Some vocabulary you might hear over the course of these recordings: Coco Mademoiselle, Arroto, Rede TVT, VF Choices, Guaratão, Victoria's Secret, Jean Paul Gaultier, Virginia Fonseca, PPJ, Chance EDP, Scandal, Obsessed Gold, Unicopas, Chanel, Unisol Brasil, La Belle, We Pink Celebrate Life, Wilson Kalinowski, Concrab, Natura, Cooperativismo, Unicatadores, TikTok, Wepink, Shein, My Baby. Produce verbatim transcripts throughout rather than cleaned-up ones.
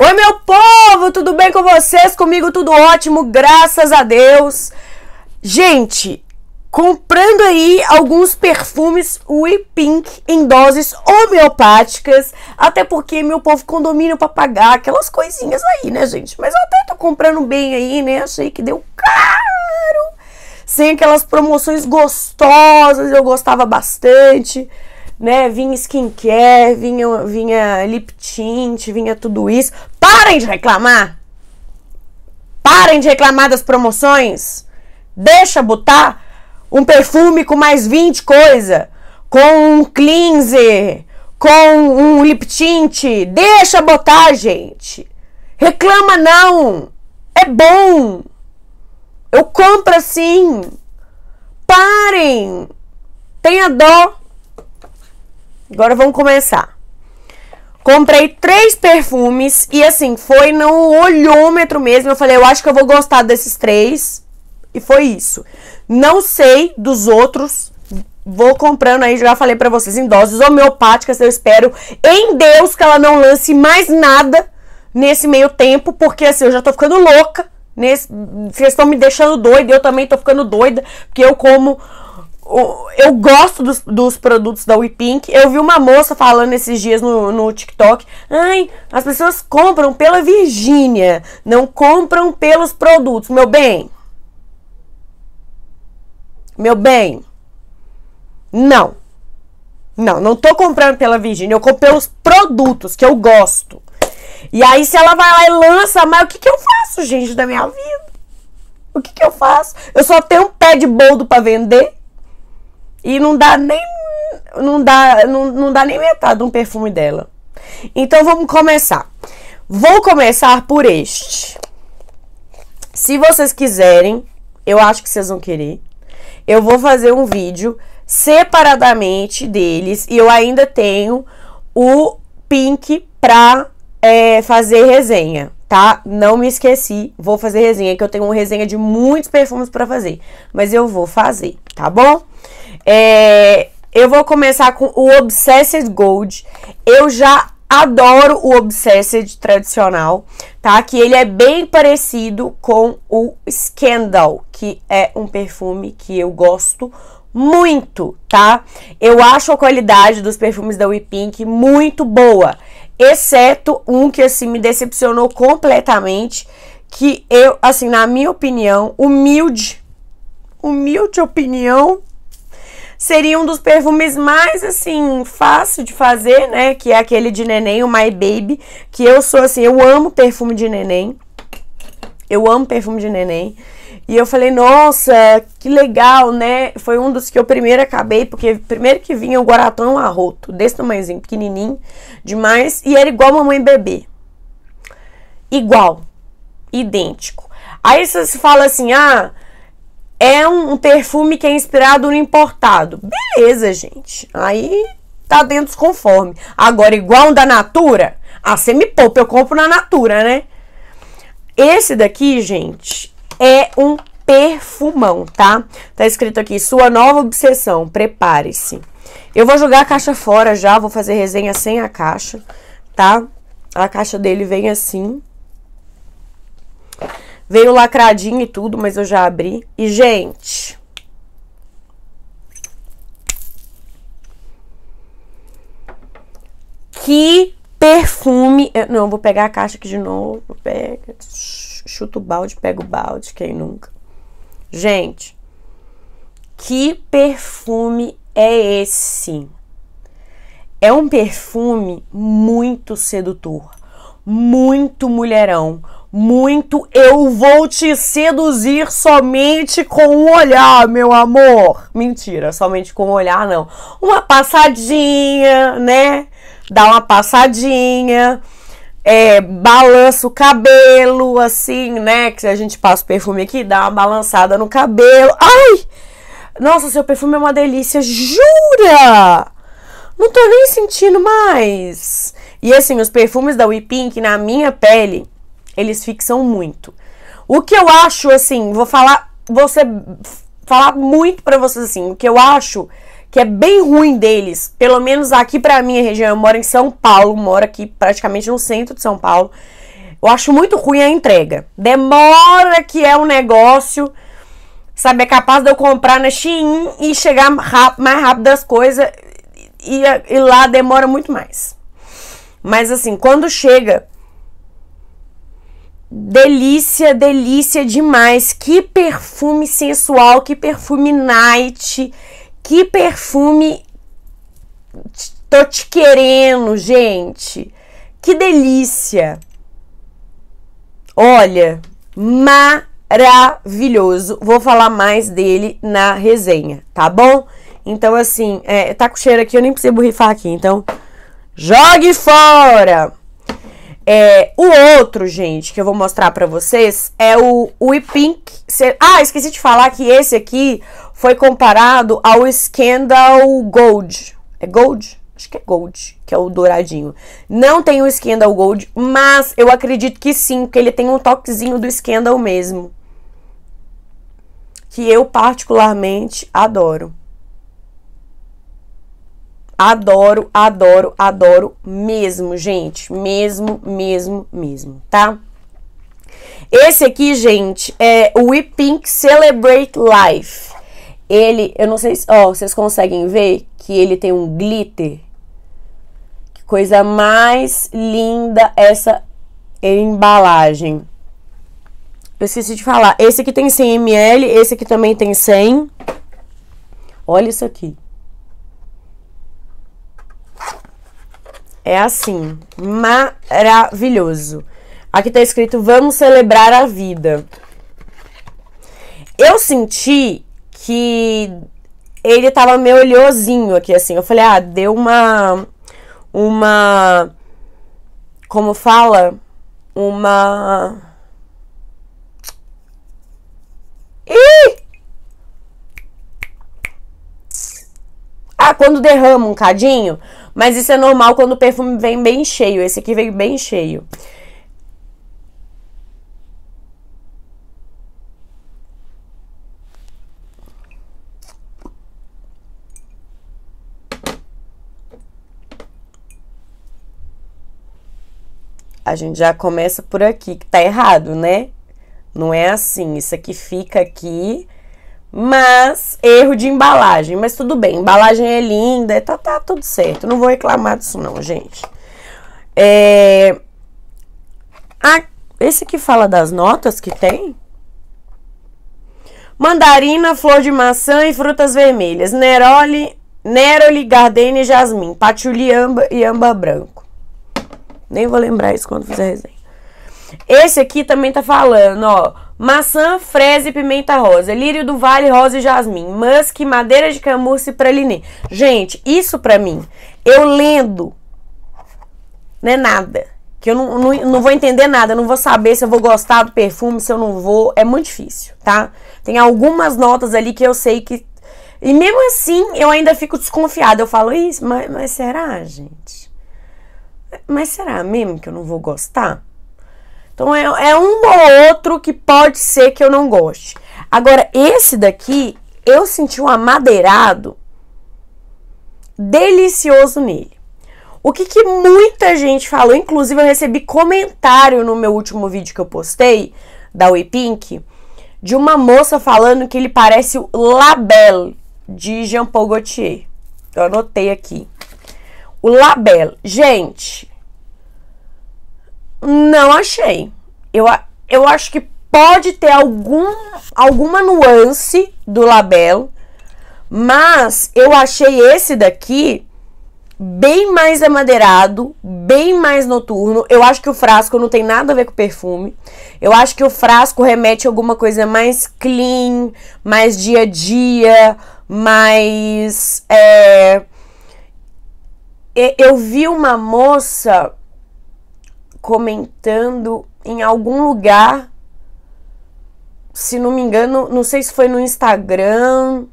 Oi meu povo, tudo bem com vocês? Comigo tudo ótimo, graças a Deus. Gente, comprando aí alguns perfumes We Pink em doses homeopáticas, até porque meu povo condomínio pra pagar aquelas coisinhas aí, né gente? Mas eu até tô comprando bem aí, né? Achei que deu caro, sem aquelas promoções gostosas, eu gostava bastante, né? Vinha skincare, vinha, vinha lip tint, vinha tudo isso. Parem de reclamar! Parem de reclamar das promoções! Deixa botar um perfume com mais vinte coisas, com um cleanser, com um lip tint. Deixa botar, gente! Reclama não! É bom! Eu compro assim! Parem! Tenha dó! Agora vamos começar. Comprei três perfumes e assim, foi no olhômetro mesmo. Eu falei, eu acho que eu vou gostar desses três. E foi isso. Não sei dos outros. Vou comprando aí, já falei pra vocês, em doses homeopáticas. Eu espero em Deus que ela não lance mais nada nesse meio tempo. Porque assim, eu já tô ficando louca. Nesse... Vocês estão me deixando doida. Eu também tô ficando doida. Porque eu como... Eu gosto dos, dos produtos da We Pink. Eu vi uma moça falando esses dias no, no TikTok. Ai, as pessoas compram pela Virgínia, não compram pelos produtos. Meu bem. Meu bem. Não. Não, não tô comprando pela Virgínia. Eu compro pelos produtos que eu gosto. E aí se ela vai lá e lança, mas o que que eu faço, gente, da minha vida? O que que eu faço? Eu só tenho um pé de boldo pra vender. E não dá nem não dá, não, não dá nem metade de um perfume dela. Então vamos começar. Vou começar por este. Se vocês quiserem, eu acho que vocês vão querer. Eu vou fazer um vídeo separadamente deles. E eu ainda tenho o Pink pra é, fazer resenha, tá? Não me esqueci, vou fazer resenha, que eu tenho uma resenha de muitos perfumes pra fazer. Mas eu vou fazer, tá bom? É, eu vou começar com o Obsessed Gold. Eu já adoro o Obsessed tradicional, tá? Que ele é bem parecido com o Scandal, que é um perfume que eu gosto muito, tá? Eu acho a qualidade dos perfumes da We Pink muito boa, exceto um que, assim, me decepcionou completamente, que eu, assim, na minha opinião, humilde, humilde opinião, seria um dos perfumes mais, assim, fácil de fazer, né? Que é aquele de neném, o My Baby. Que eu sou, assim, eu amo perfume de neném. Eu amo perfume de neném. E eu falei, nossa, que legal, né? Foi um dos que eu primeiro acabei, porque primeiro que vinha o Guaratão Arroto, desse tamanhozinho, pequenininho, demais. E era igual a mamãe bebê. Igual. Idêntico. Aí você fala assim, ah... É um perfume que é inspirado no importado. Beleza, gente. Aí tá dentro dos conformes. Agora, igual um da Natura. Ah, você me poupa, eu compro na Natura, né? Esse daqui, gente, é um perfumão, tá? Tá escrito aqui, sua nova obsessão, prepare-se. Eu vou jogar a caixa fora já, vou fazer resenha sem a caixa, tá? A caixa dele vem assim. Veio lacradinho e tudo, mas eu já abri. E, gente... Que perfume... Eu, não, eu vou pegar a caixa aqui de novo. Pega, chuta o balde, pega o balde, quem nunca. Gente, que perfume é esse? É um perfume muito sedutor. Muito mulherão. Muito eu vou te seduzir somente com um olhar, meu amor. Mentira, somente com um olhar não. Uma passadinha, né? Dá uma passadinha, é, balança o cabelo, assim, né? Que a gente passa o perfume aqui, dá uma balançada no cabelo. Ai! Nossa, seu perfume é uma delícia, jura? Não tô nem sentindo mais. E assim, os perfumes da We Pink na minha pele... Eles fixam muito. O que eu acho, assim, vou falar, vou ser, falar muito pra vocês, assim, o que eu acho que é bem ruim deles, pelo menos aqui pra minha região, eu moro em São Paulo, moro aqui praticamente no centro de São Paulo, Eu acho muito ruim a entrega. Demora, que é um negócio. Sabe, é capaz de eu comprar na Shein e chegar mais rápido as coisas. E, e lá demora muito mais. Mas assim, quando chega... Delícia, delícia demais. Que perfume sensual, que perfume night, que perfume... Tô te querendo, gente. Que delícia. Olha, maravilhoso. Vou falar mais dele na resenha, tá bom? Então, assim, é, tá com cheiro aqui, eu nem preciso borrifar aqui. Então, jogue fora! É, o outro, gente, que eu vou mostrar pra vocês é o We Pink... Ah, esqueci de falar que esse aqui foi comparado ao Scandal Gold. É Gold? Acho que é Gold, que é o douradinho. Não tem o Scandal Gold, mas eu acredito que sim, porque ele tem um toquezinho do Scandal mesmo. Que eu particularmente adoro. Adoro, adoro, adoro mesmo, gente. Mesmo, mesmo, mesmo, tá? Esse aqui, gente, é o We Pink Celebrate Life. Ele, eu não sei se... Ó, vocês conseguem ver que ele tem um glitter. Que coisa mais linda essa embalagem. Eu esqueci de falar. Esse aqui tem cem mililitros, esse aqui também tem cem. Olha isso aqui. É assim, maravilhoso. Aqui tá escrito, vamos celebrar a vida. Eu senti que ele tava meio oleosinho aqui, assim. Eu falei, ah, deu uma... Uma... Como fala? Uma... Ih! Ah, quando derrama um cadinho... Mas isso é normal quando o perfume vem bem cheio. Esse aqui veio bem cheio. A gente já começa por aqui, que tá errado, né? Não é assim. Isso aqui fica aqui... Mas, erro de embalagem. Mas tudo bem, embalagem é linda. Tá, tá tudo certo, não vou reclamar disso não, gente. É... ah, esse aqui fala das notas que tem. Mandarina, flor de maçã e frutas vermelhas. Neroli, Neroli, Gardenia e Jasmim. Patchouli amba e âmbar branco. Nem vou lembrar isso quando fizer a resenha. Esse aqui também tá falando, ó. Maçã, fresa e pimenta rosa, lírio do vale, rosa e jasmim, musque, madeira de camurça e pralinê. Gente, isso pra mim, eu lendo, não é nada. Que eu não, não, não vou entender nada, não vou saber se eu vou gostar do perfume, se eu não vou. É muito difícil, tá? Tem algumas notas ali que eu sei que... E mesmo assim, eu ainda fico desconfiada. Eu falo, isso, mas, mas será, gente? Mas será mesmo que eu não vou gostar? Então, é, é um ou outro que pode ser que eu não goste. Agora, esse daqui, eu senti um amadeirado delicioso nele. O que, que muita gente falou, inclusive eu recebi comentário no meu último vídeo que eu postei, da We Pink, de uma moça falando que ele parece o La Belle, de Jean Paul Gaultier. Eu anotei aqui. O La Belle. Gente... Não achei. Eu, eu acho que pode ter algum, alguma nuance do La Belle, mas eu achei esse daqui bem mais amadeirado, bem mais noturno. Eu acho que o frasco não tem nada a ver com perfume. Eu acho que o frasco remete a alguma coisa mais clean, mais dia a dia, mais... É... Eu vi uma moça... comentando em algum lugar, se não me engano, não sei se foi no Instagram,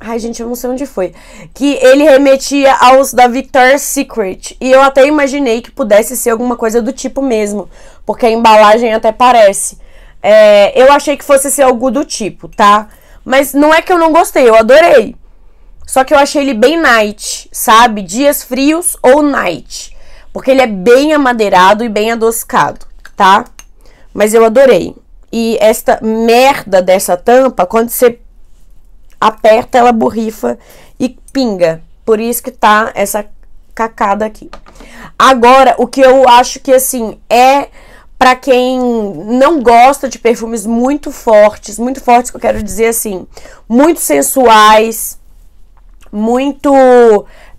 ai gente, eu não sei onde foi, que ele remetia aos da Victoria's Secret, e eu até imaginei que pudesse ser alguma coisa do tipo mesmo, porque a embalagem até parece, é, eu achei que fosse ser algo do tipo, tá? Mas não é que eu não gostei, eu adorei, só que eu achei ele bem night, sabe? Dias frios ou night. porque ele é bem amadeirado e bem adocicado, tá? Mas eu adorei. E esta merda dessa tampa, quando você aperta, ela borrifa e pinga. Por isso que tá essa cacada aqui. Agora, o que eu acho que, assim, é pra quem não gosta de perfumes muito fortes, muito fortes que eu quero dizer, assim, muito sensuais, muito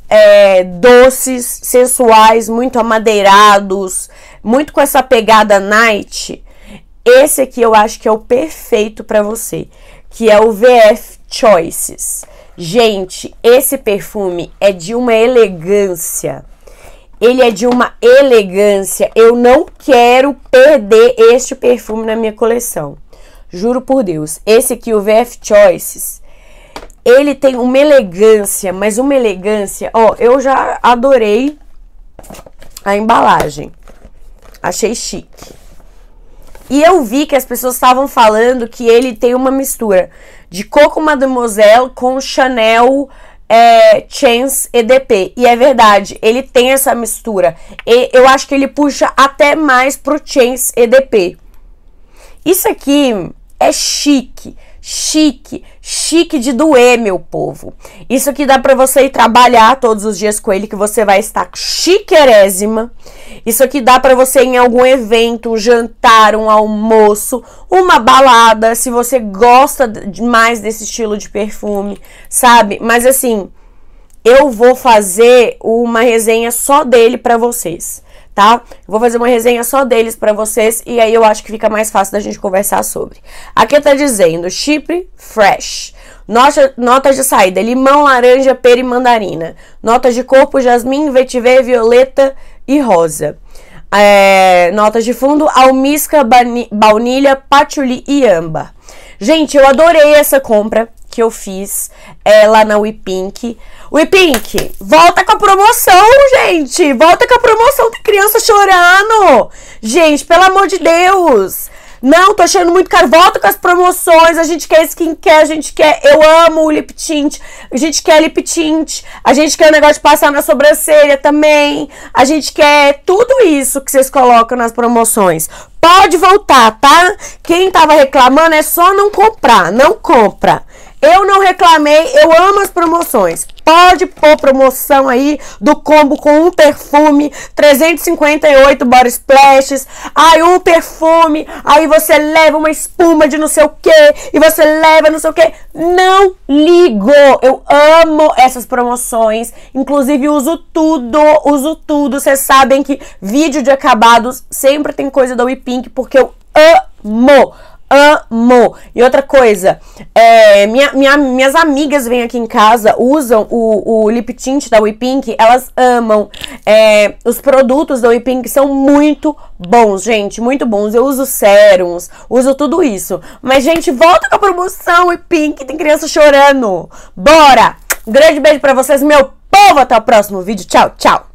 é, doces, sensuais, muito amadeirados, muito com essa pegada night. Esse aqui eu acho que é o perfeito pra você, que é o V F Choices. Gente, esse perfume é de uma elegância. Ele é de uma elegância. Eu não quero perder este perfume na minha coleção. Juro por Deus. Esse aqui, o V F Choices, ele tem uma elegância, mas uma elegância... Ó, eu já adorei a embalagem. Achei chique. E eu vi que as pessoas estavam falando que ele tem uma mistura de Coco Mademoiselle com Chanel é, Chance E D P. E é verdade, ele tem essa mistura. E eu acho que ele puxa até mais pro Chance E D P. Isso aqui é chique, chique, chique de doer, meu povo. Isso aqui dá pra você ir trabalhar todos os dias com ele, que você vai estar chiquerésima. Isso aqui dá pra você ir em algum evento, um jantar, um almoço, uma balada, se você gosta demais desse estilo de perfume, sabe? Mas assim, eu vou fazer uma resenha só dele pra vocês, tá? Vou fazer uma resenha só deles pra vocês e aí eu acho que fica mais fácil da gente conversar sobre. Aqui tá dizendo Chipre Fresh. Notas de saída, limão, laranja, pera e mandarina. Notas de corpo, jasmim, vetiver, violeta e rosa. É, notas de fundo, almíscar, baunilha, patchouli e âmbar. Gente, eu adorei essa compra que eu fiz é, lá na We Pink. We Pink, volta com a promoção, gente! Volta com a promoção, tem criança chorando! Gente, pelo amor de Deus! Não, tô achando muito caro. Volta com as promoções. A gente quer skincare, a gente quer... Eu amo o lip tint. A gente quer lip tint. A gente quer o negócio de passar na sobrancelha também. A gente quer tudo isso que vocês colocam nas promoções. Pode voltar, tá? Quem tava reclamando é só não comprar. Não compra. Eu não reclamei. Eu amo as promoções. Pode pôr promoção aí do combo com um perfume, trezentos e cinquenta e oito body splashes, aí um perfume, aí você leva uma espuma de não sei o que, e você leva não sei o que. Não ligo, eu amo essas promoções, inclusive uso tudo, uso tudo. Vocês sabem que vídeo de acabados sempre tem coisa da We Pink, porque eu amo. Amo. E outra coisa, é, minha, minha, minhas amigas vêm aqui em casa, usam o, o lip tint da We Pink, elas amam. É, os produtos da We Pink são muito bons, gente, muito bons. Eu uso sérums, uso tudo isso. Mas, gente, volta com a promoção We Pink, tem criança chorando. Bora! Um grande beijo pra vocês, meu povo. Até o próximo vídeo. Tchau, tchau.